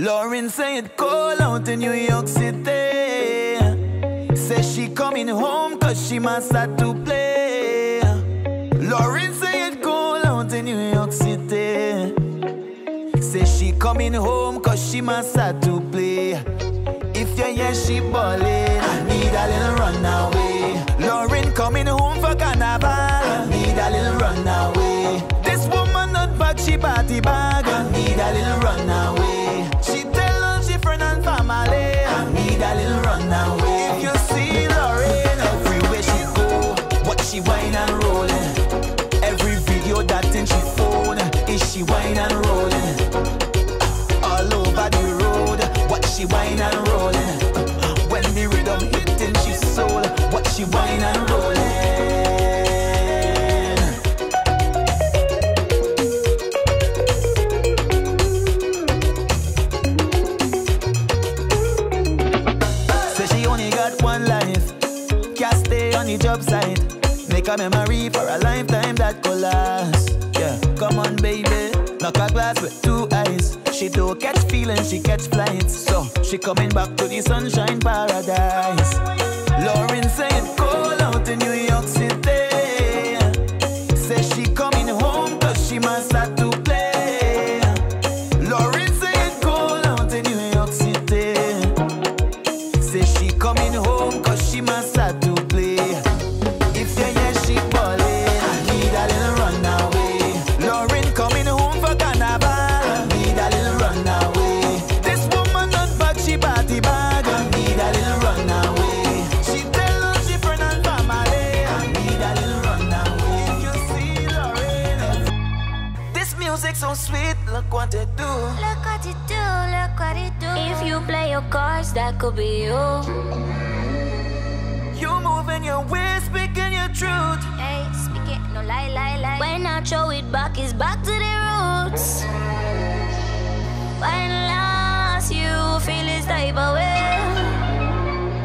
Lauren said call out in New York City. Says she coming home cause she must start to play. Lauren said call out in New York City. Says she coming home cause she must start to play. If you hear she ballin', I need a little runaway. Lauren coming home for carnival, I need a little runaway. This woman not back, she party bag, I need a little runaway. A little runaway. If you see Lauren, everywhere she go, what she whine and rollin'. Every video that in she phone, is she whine and rollin'. All over the road, what she whine and rollin'. When the rhythm hitting she soul, what she whine and rollin'. Job site, make a memory for a lifetime that could last. Yeah, come on baby, knock a glass with two eyes. She don't catch feelings, she catch flights, so she coming back to the sunshine paradise. Lauren said call out in New York City. Says she coming home cause she must start to play. Lauren said call out in New York City. Says she coming home cause she must start to play. Sweet, look what it do. Look what it do, look what it do. If you play your cards, that could be you. You moving your way, speaking your truth. Hey, speaking, no lie, lie, lie. When I throw it back, it's back to the roots. When last you feel this type of way,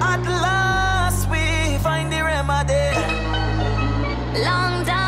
at last we find the remedy. Long time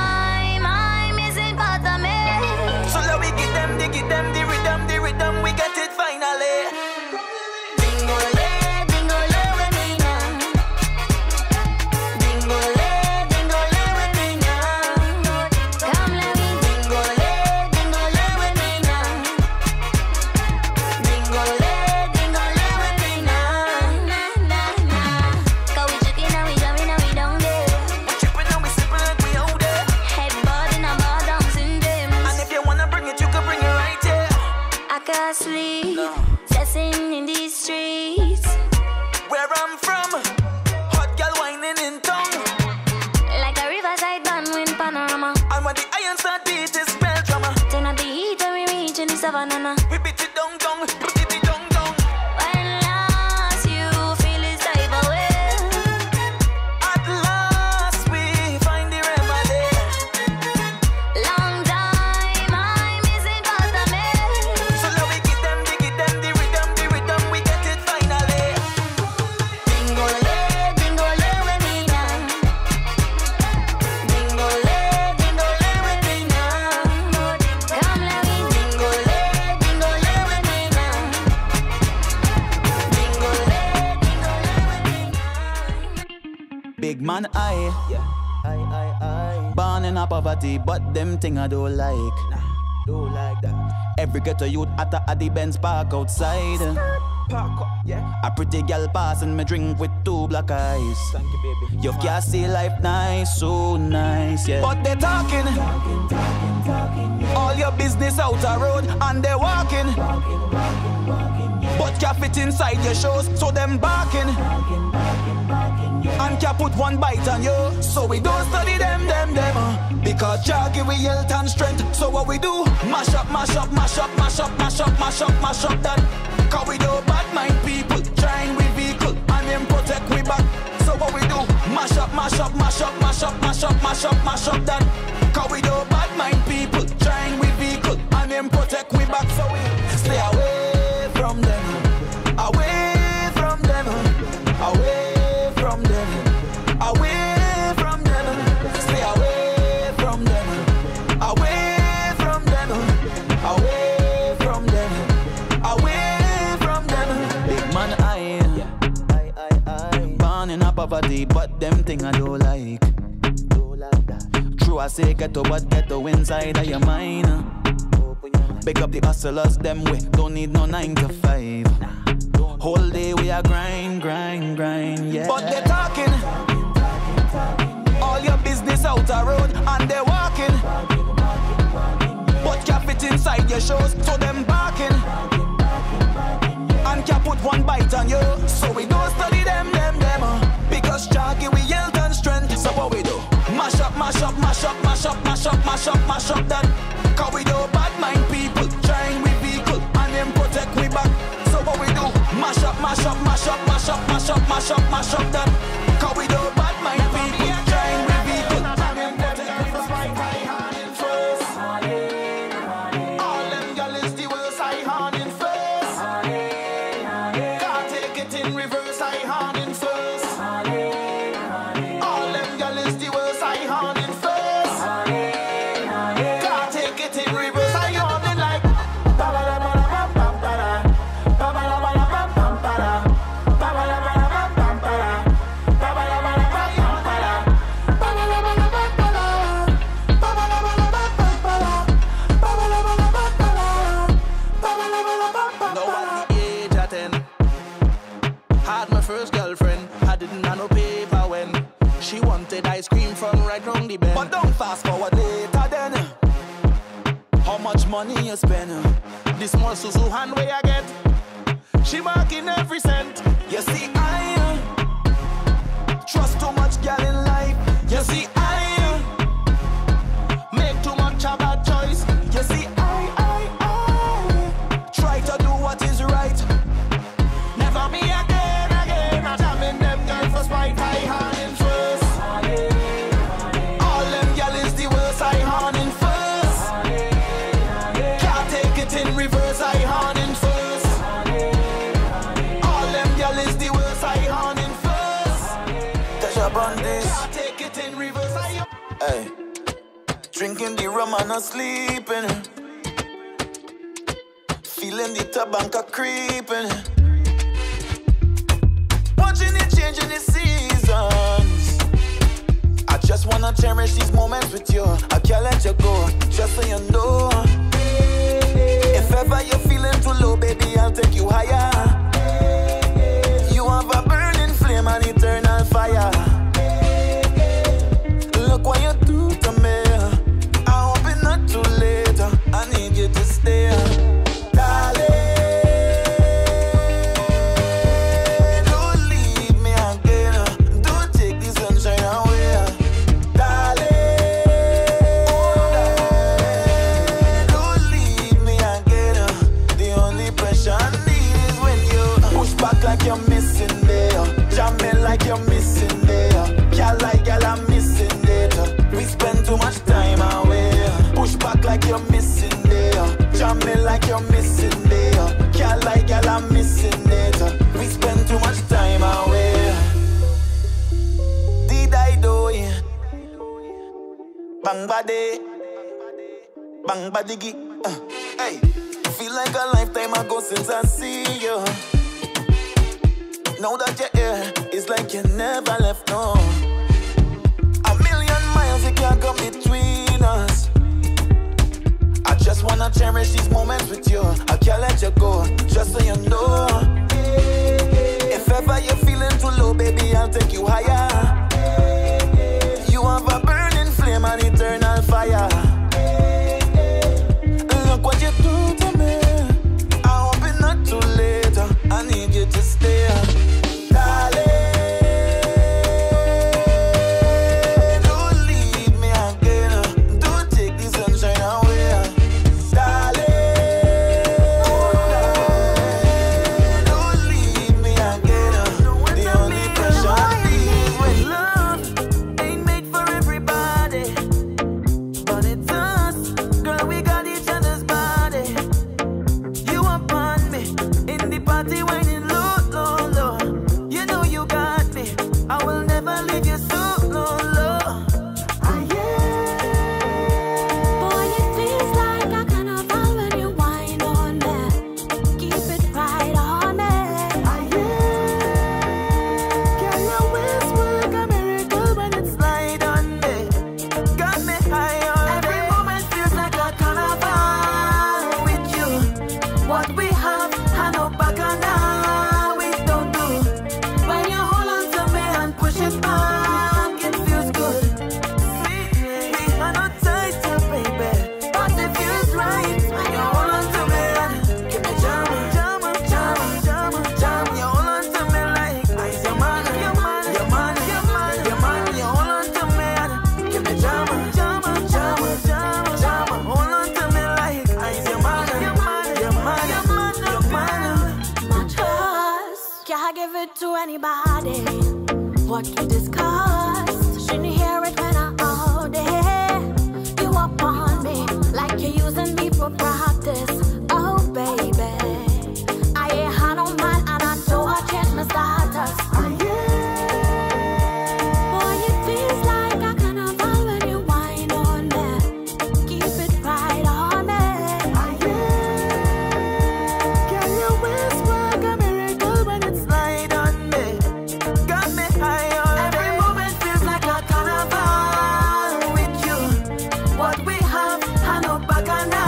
but them thing I don't like. Nah, don't like that. Every ghetto youth at the Benz park outside. Park up, yeah. A pretty girl passing me drink with two black eyes. Thank you, baby. You can't see life nice, so nice, yeah. But they talking, yeah. All your business out the road and they walking, yeah. But can't fit inside your shows, so them barking, yeah. And can't put one bite on you, so we don't study them. Because Jaggy we health and strength, so what we do? Mash up, mash up, mash up, mash up, mash up, mash up, mash up that. Cause we do bad mind people, trying we vehicle, and then protect we back. So what we do? Mash up, mash up, mash up, mash up, mash up, mash up, mash up that. Cause we do bad mind people, trying we vehicle, and then protect we back. So we stay away from them, away from them, away from them, away. Away from them, away poverty, but them thing I don't like. True, I say ghetto, but ghetto inside of your mind. Pick up the hustlers, them way, don't need no 9 to 5. Whole day we are grind, grind, grind, yeah. But they talking, all your business out a road, and they walking, but can't fit inside your shows, so them barking. And can put one bite on you, so we don't study them because Jackie we yelled and strength. So what we do? Mash up, mash up, mash up, mash up, mash up, mash up, mash up that. Cause we do bad mind people, trying we people, and them protect we back. So what we do? Mash up, mash up, mash up, mash up, mash up, mash up, mash up that. Cause we do bad mind people, trying we people, and them protect we back. But don't fast forward later then. How much money you spend? This small Suzu hand way I get, she marking every cent. You see I trust too much girl in life. You see I make too much a bad choice. You see I try to do what is right. Never me again. I'm jamming them girls for spite. I had in first. Hey. Drinking the rum and not sleeping. Feeling the tobacco creeping. Watching it changing the seasons. I just wanna cherish these moments with you. I can't let you go, just so you know. If ever you're feeling too low, baby, I'll take you higher. You have a burning flame and eternal fire. What you do to me? I hope it's not too late. I need you to stay, darling. Don't leave me again. Don't take the sunshine away, darling. Don't leave me again. The only pressure I need is when you push back like you're missing me, jam me like you're missing me, girl like girl I'm missing. We spend too much time away. Push back like you're missing it. Jam me like you're missing it. Girl like girl, I'm missing it. We spend too much time away. Did I do it? Bang body, bang badigi. Hey, feel like a lifetime ago since I see you. Now that you're here, it's like you never left, no. It can't come between us. I just wanna cherish these moments with you. I can't let you go, just so you know. If ever you're feeling too low, baby, I'll take you higher. You have a burning flame and eternal fire. Look what you do to me. I hope it's not too late. I need you to stay, darling. Don't take the sunshine away, darling. it to anybody. What we discussed, shouldn't hear it when I out it. You up on me like you're using me for practice. Oh baby, I ain't had no mind and I know I changed my status. Oh yeah, boy it feels like I can have all when you whine on me. Keep it right on me. Oh yeah, can you whisper a miracle when it slide on me? Got me high on every day. Moment feels like a carnival with you. What we have, I know back and now.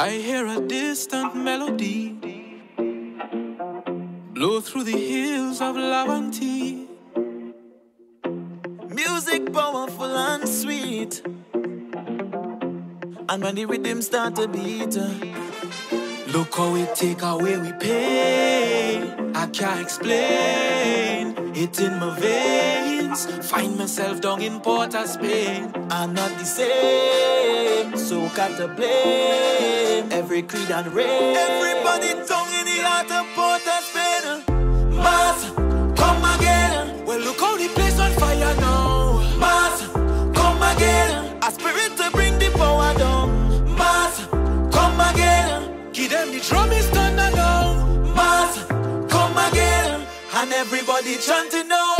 I hear a distant melody blow through the hills of Lavanti. Music powerful and sweet, and when the rhythm start to beat, look how it take away we pain. I can't explain it in my veins. Find myself down in Port of Spain. I'm not the same, so can't to blame. Every creed and race, everybody tongue in the heart of Port of Spain. Mass, come again. Well, look how the place on fire now. Mass, come again. A spirit to bring the power down. Mass, come again. Give them the drum is thunder now. Mass, come again. And everybody chanting now.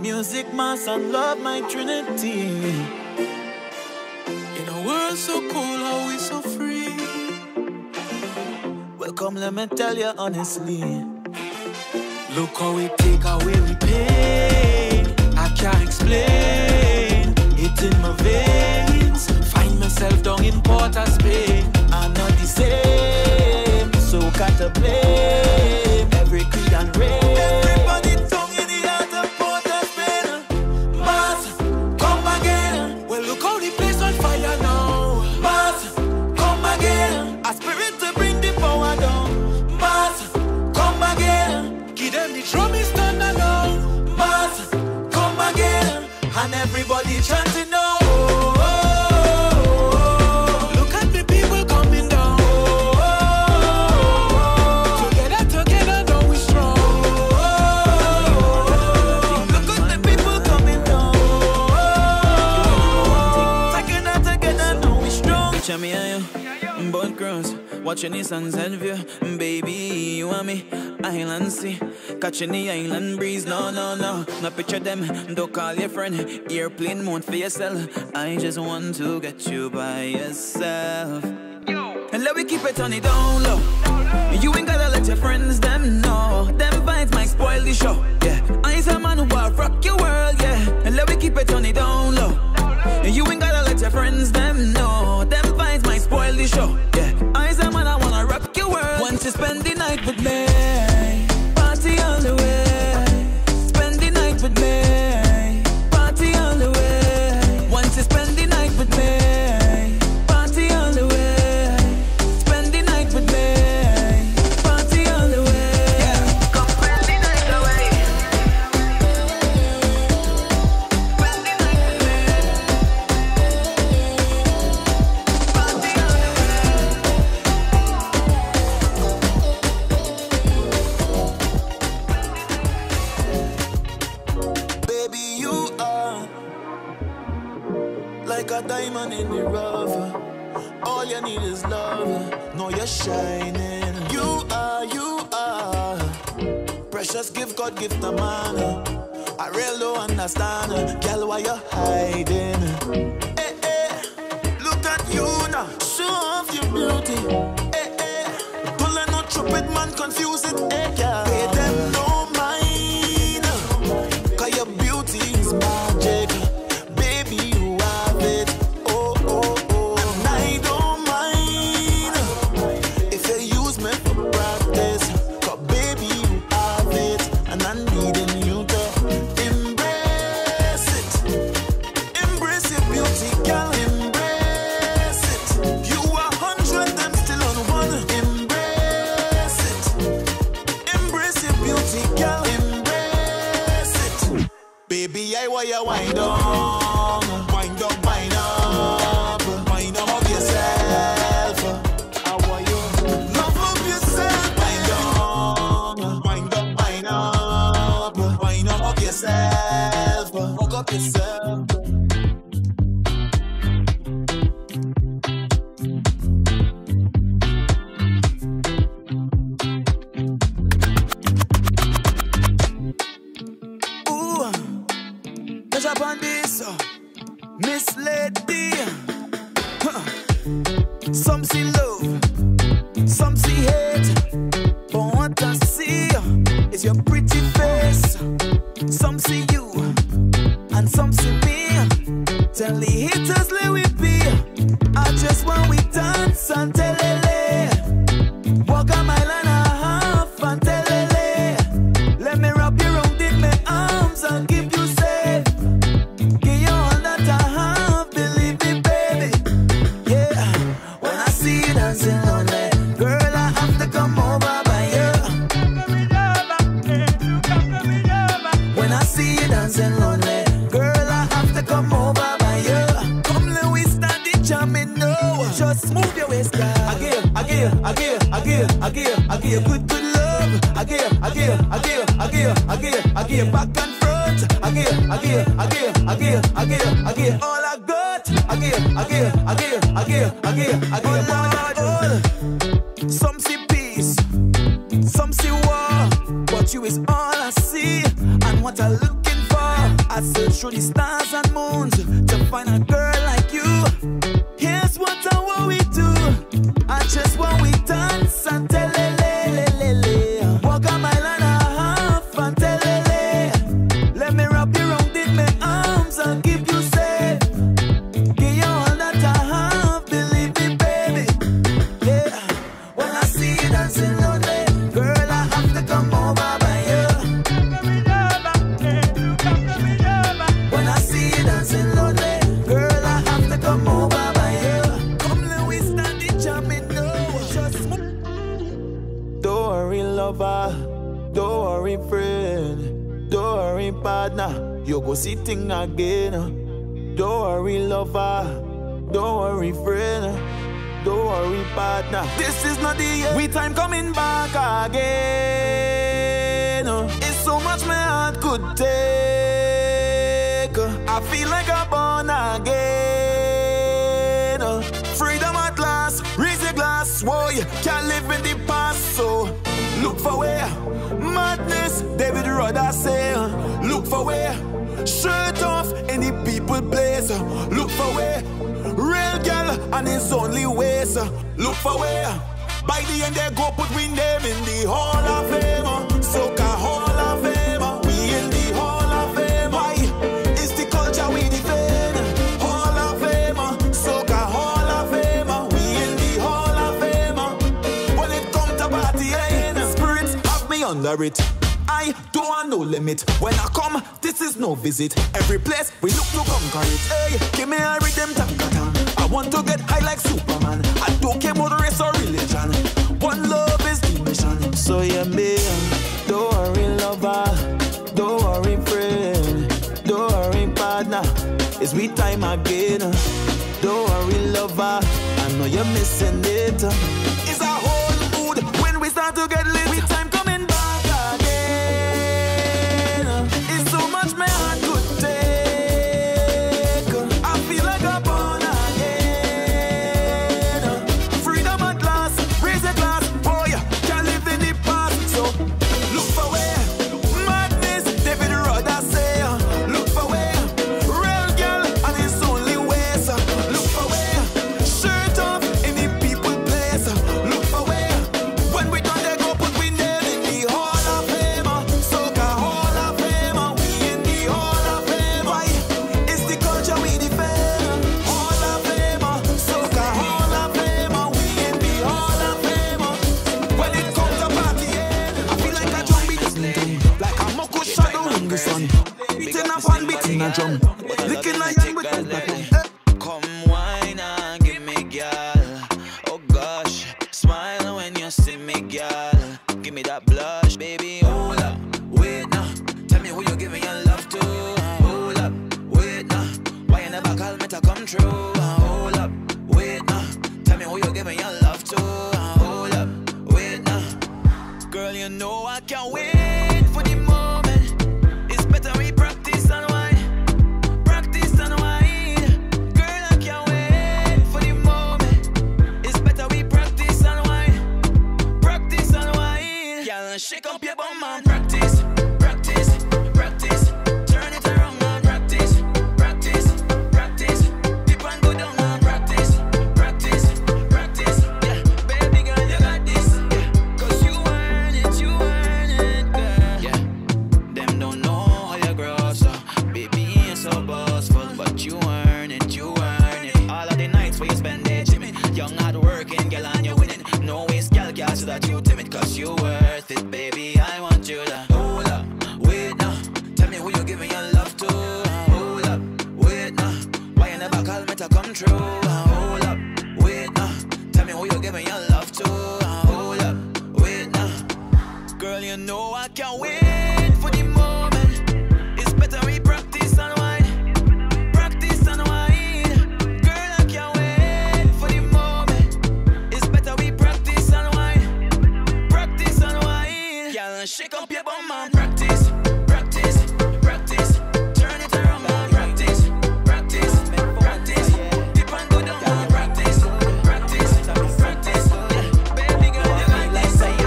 Music, mass, and love, my trinity. In a world so cold, are we so free? Well, come, let me tell you honestly. Look how it take away we pain. I can't explain it in my veins. Find myself down in Port of Spain. I'm not the same, so can't I blame every creed and race. And everybody chanting now. Look at the people coming down. Together, together, now we strong. Look at the people coming down. Together, together, now we strong. Chami and you, both girls, watching the sunset view. Baby, you and me, island sea. Catching the island breeze, no, no, no. Now picture them, don't call your friend. Airplane mode for yourself. I just want to get you by yourself. And let me keep it on the down low. You ain't gotta let your friends them know. Them vibes might spoil the show, yeah. I'm a man who will rock your world, yeah. And let me keep it on the down low. You ain't gotta let your friends them know. Them vibes might spoil the show, yeah. I'm a man I wanna rock your world. Want to spend the night with me. a diamond in the rough. All you need is love. Know you're shining. You are. Precious gift, God give the man. I really don't understand, girl, why you're hiding. Hey, hey, look at you now. Show off your beauty. Hey, hey, pulling no trumpet, man, confuse it. Hey, girl, pay them no mind. Cause your beauty is magic. Baby, you have it. Oh, oh, oh. And I don't mind if you use me for practice. Cause baby, you have it. And I'm needing you to you wind up, wind up, wind up, wind up of yourself. How are you? Love of yourself. Wind up, wind up, wind up, wind up of yourself. Fuck up yourself. Miss Lady, huh. Some see love, some see hate, but what I see is your pretty face. Some see you, and some see me. Tell the haters let we be. I just want we dance and tell it. Walk a mile and a half and tell it. Let me wrap you round in my arms and keep you safe. I give good love. I give back and front. I give all I got. I give all. Some see peace, some see war, but you is all I see and what I looking for. I search through the stars and moons to find a girl like you. Here's what I want we do. I just want we dance and tell it. Partner, you go sitting again. Don't worry, lover. Don't worry, friend. Don't worry, partner. This is not the end. We time coming back again. It's so much my heart could take. I feel like I'm born again. Freedom at last. Raise your glass. Whoa, you can't live in the past. So look for where madness, David Rudder say. Look for where shirt off in the people place. Look for where real girl and his only ways. Look for where by the end they go put we name in the Hall of Fame. Soca Hall of Fame. We in the Hall of Fame. Why? It's the culture we defend. Hall of Fame. Soca Hall of Fame. We in the Hall of Fame. When it comes to party, spirits have me under it. I don't want no limit. When I come, this is no visit. Every place we look to conquer it. Hey, give me a rhythm, tam-tam. I want to get high like Superman. I don't care about race or religion. One love is the mission. So yeah, me, don't worry, lover. Don't worry, friend. Don't worry, partner. It's we time again. Don't worry, lover. I know you're missing it. It's our whole mood when we start to get lit. We time coming back. It's so much my heart could take. I feel like a boy. beating up and beating a drum. Licking a young with a come wine and give me girl. Oh gosh, smile when you see me girl. Give me that blush, baby. Hold up, wait now. Tell me who you giving your love to. Hold up, wait now. Why you never call me to come true? Hold up, wait now. Tell me who you giving your love to. Hold up, wait now. Girl, you know I can't wait for the moment. It's better we practice and wine. Shake up your bum and practice, practice, practice. Turn it around and practice, practice, practice. Dip and go down and practice, practice, practice. Yeah, baby girl, you got this. Yeah, cause you earn it, girl. Yeah, them don't know how you grow, so baby, you're so boastful, but you earn it, you earn it. All of the nights where you spend day Jimmy, young hard working, girl, and you're winning. No waste, girl, so that you timid, cause you worth it, baby. I want you to hold up, wait now. Tell me who you giving your love to. Hold up, wait now. Why you never call me to come true? Hold up, wait now. Tell me who you giving your love to. Hold up, wait now. Girl, you know I can't wait for the moment. It's better we practice and wine. Shake up your bum and practice, practice, practice. Turn it around and practice, practice, practice. Dip and go down and practice, practice, practice. Baby girl, you got this. Do you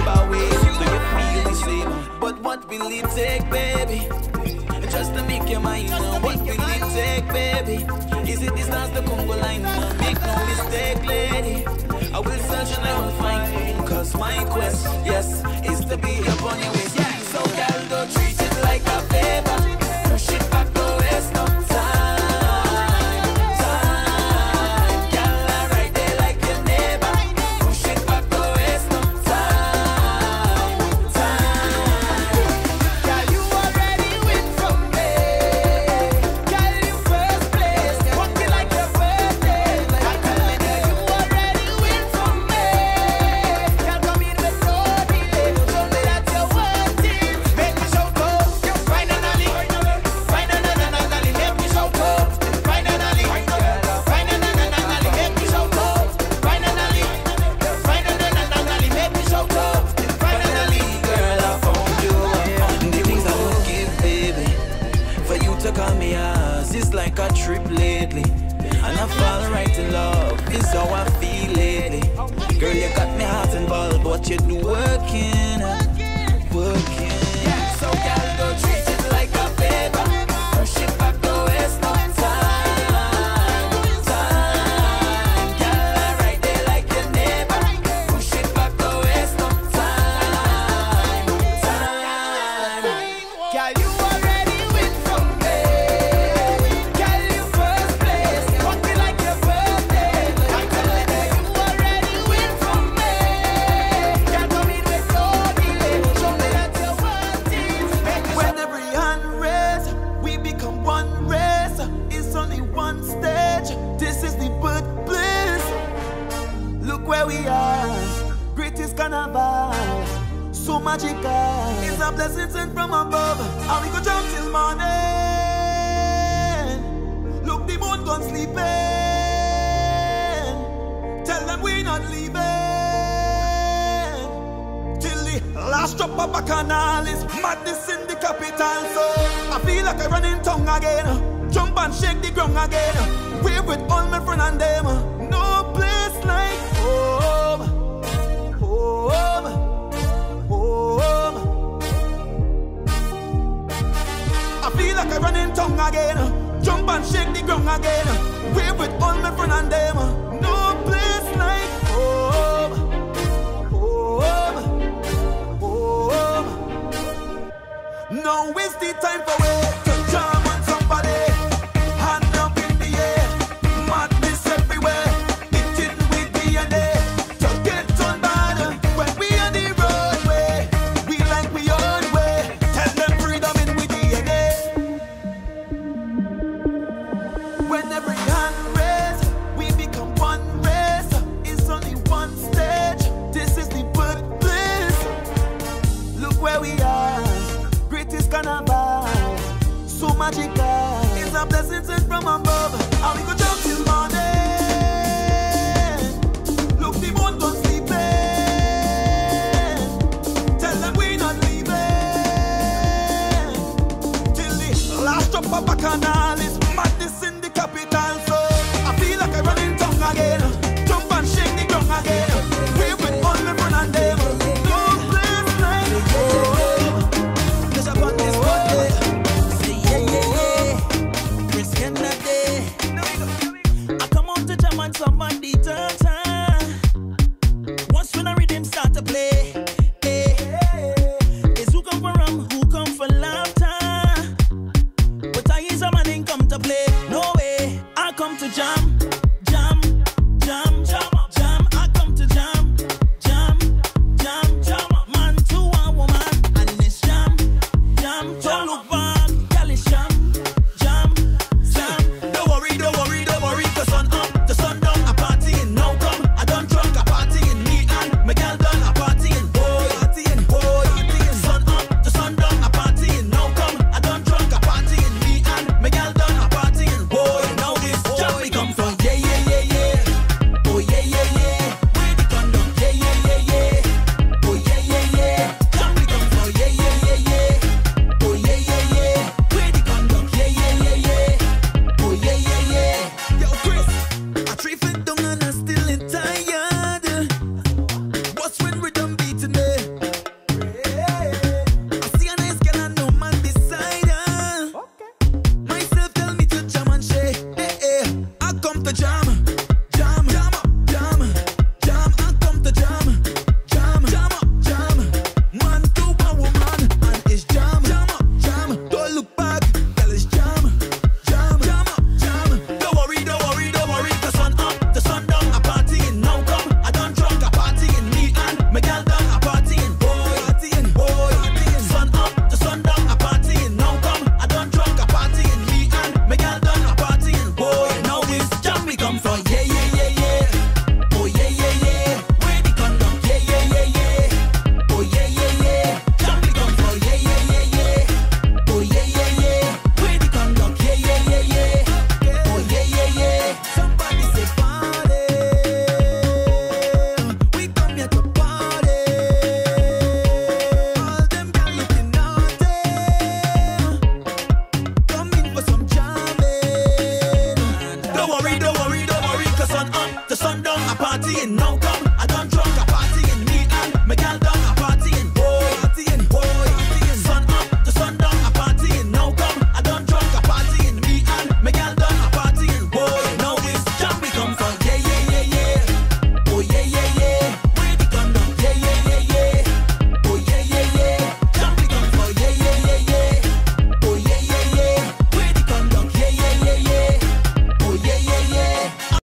feel this way? But what will it take, baby? Just to make your mind up. What will it take, baby? Is it this dance the Congo line? Make no mistake, lady. I will search and I will find you. Cause my quest, yes, is to be upon you. Yeah. So girl, don't treat it like a favor. Push it back, don't waste no time. Time, girl, I right there like your neighbor. Push it back, don't waste no time. Time, girl, you already win from me. Girl, you first place. Walking like your birthday. I tell you, girl, you already win from me. Girl, come in with no delay. Show me that you want it. Make me show go. Finally, finally, let me show go. Finally, finally, let me show go. Finally, finally, let me show go. Finally, girl, I found you. The things I would give, baby, for you to call me yours, it's like a trip lately. And I fall right in love, it's how I feel lately. Girl, you got me heart involved, but you do working, working. Yeah, so girl, don't treat it like a favor. Push it back, don't waste no time. Time, girl, I right there like your neighbor. Push it back, don't waste no time. Time, girl, you already win from me. Girl, you first place. Walking like your birthday. I tell you, girl, you already win from me. Girl, come in with no delay. Show me that you want it. Make me When every hand raised, we become one race. It's only one stage. This is the birthplace. Look where we are. Greatest carnival. So magical. It's a blessing sent from above. And we go jump till morning. Look, the moon gone sleeping. Tell them we not leaving. Till the last drop of Bacchanal is madness in the capital. So I feel like I run in tongue again. Jump and shake the ground again. We're with all my friends and them. No place like home. Home. Home. I feel like I run in tongue again. Jump and shake the ground again. We're with all my friends and them. No place like home. Home. Home. Now is the time for it to charm on somebody. Hand up in the air, madness everywhere. Hitting with DNA to get on bad. When we on the roadway, we like we own way. Tell them freedom in with DNA. God. It's a blessing sent from above. And we go jump till morning. Look, the moon don't sleep. Tell them we not leaving till the last drop of a canal. It's madness in the capital. So I feel like I'm running tongue again. Jump and shake the ground again. We with all the fun and them. Jump.